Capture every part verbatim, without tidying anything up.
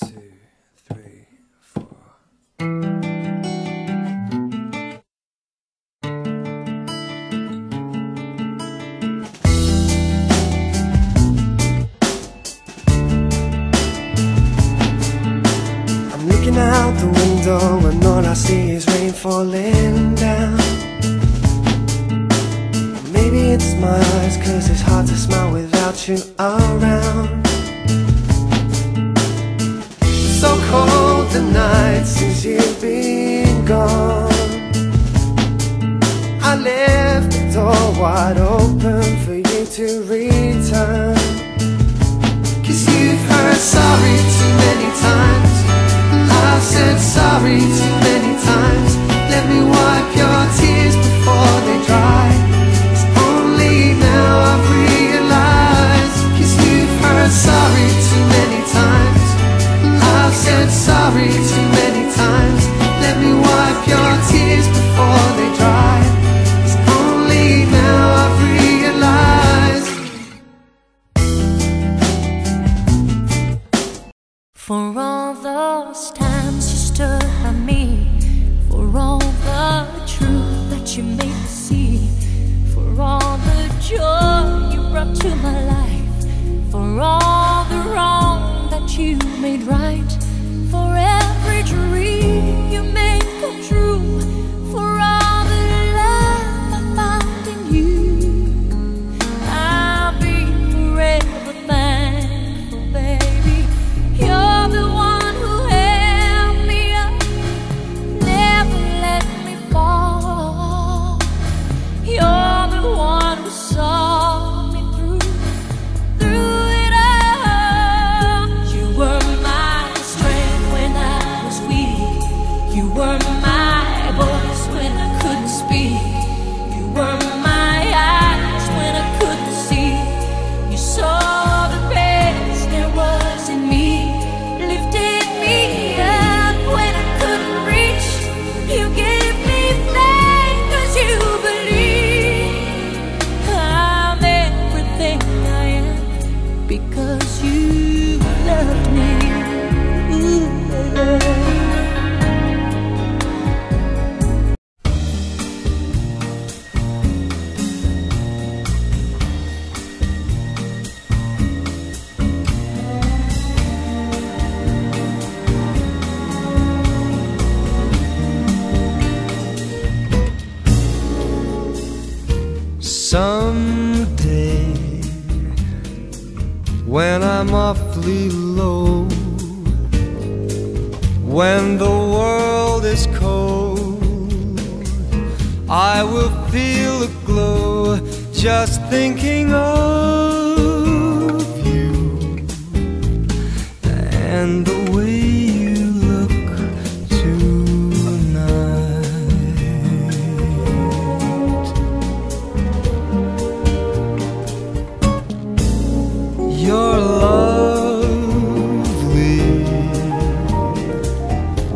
two, three, four. Out the window and all I see is rain falling down. Maybe it's my eyes, cause it's hard to smile without you around. It's so cold the night since you've been gone. I left the door wide open for you to return. Cause you've heard sorry too many times, I've said sorry too many times. Let me wipe your tears before they dry. It's only now I've realized, cause you've heard sorry too many times, I've said sorry too many times. Let me wipe your tears before they dry. It's only now I've realized. For all those times at me, for all the truth that you made me see, for all the joy you brought to my life, for all the wrong that you made right, for every dream you made come true, for all the love I found in you. I'll be forever thankful, baby. You're the one awfully low, when the world is cold, I will feel a glow just thinking of you, and the way you look tonight. Your love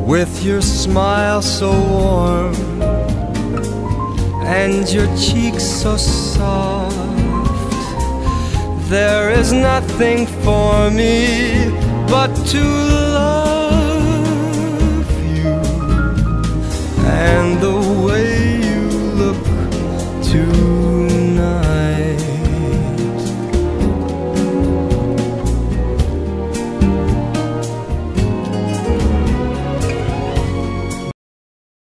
with your smile so warm and your cheeks so soft, there is nothing for me but to